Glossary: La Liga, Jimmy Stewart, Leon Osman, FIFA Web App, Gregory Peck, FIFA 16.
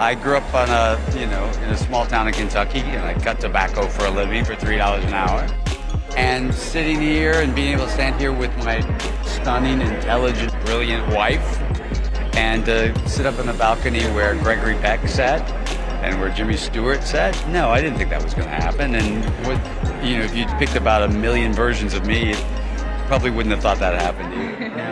I grew up on a, you know, in a small town in Kentucky, and I cut tobacco for a living for $3 an hour. And sitting here and being able to stand here with my stunning, intelligent, brilliant wife, and sit up on the balcony where Gregory Peck sat and where Jimmy Stewart sat, no, I didn't think that was going to happen. And what, you know, if you picked about a million versions of me, you probably wouldn't have thought that happened to you.